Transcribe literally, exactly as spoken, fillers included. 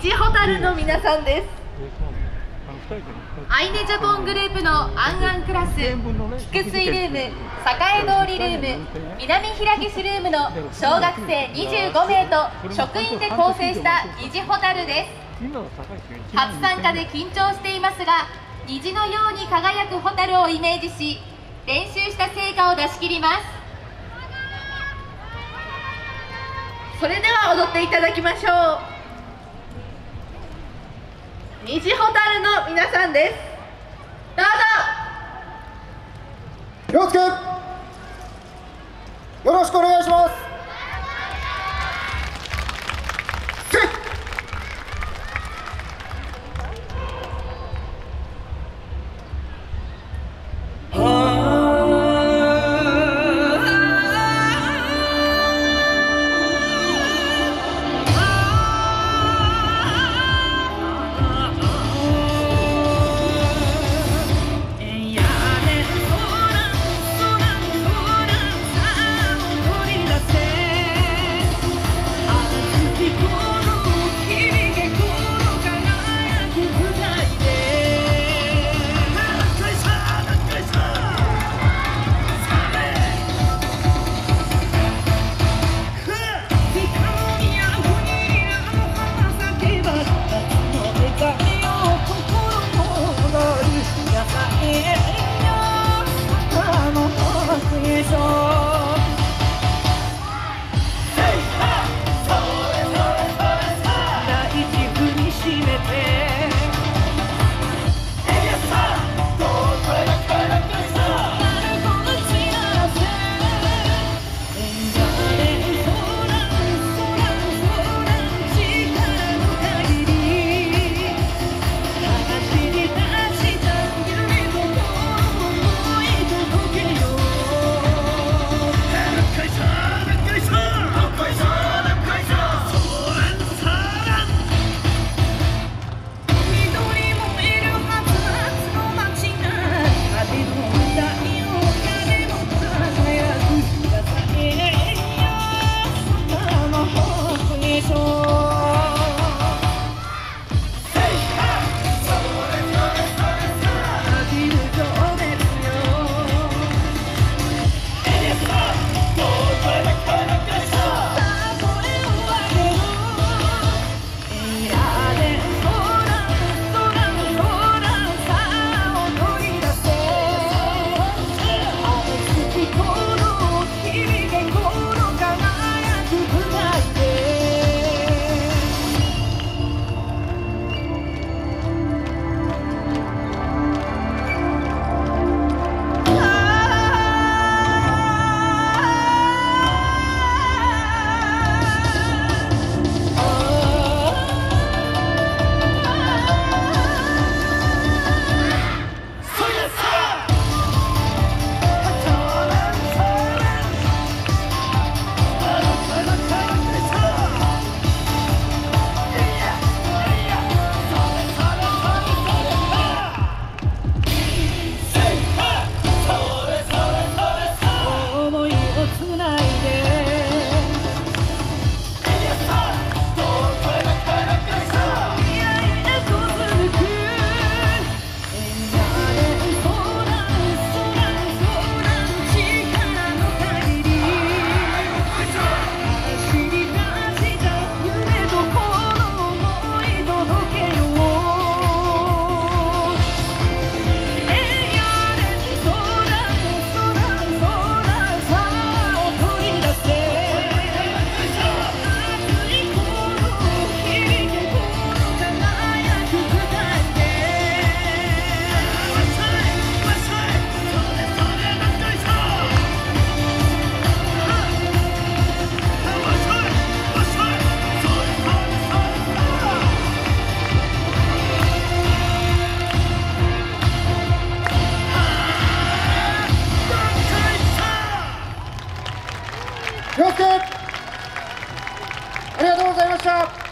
虹ホタルの皆さんです。アイネジャポングループのアンアンクラス、菊水ルーム、栄通りルーム、南平岸ルームの小学生にじゅうごめいと職員で構成した虹ホタルです。初参加で緊張していますが、虹のように輝くホタルをイメージし、練習した成果を出し切ります。それでは踊っていただきましょう。虹ホタルの皆さんです。どうぞ。ようつくん、よろしくお願いします。ありがとうございました。